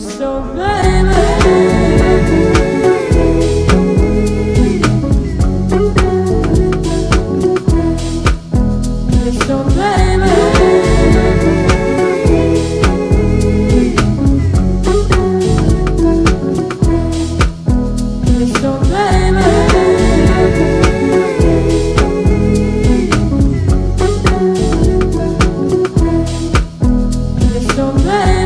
So baby, so baby.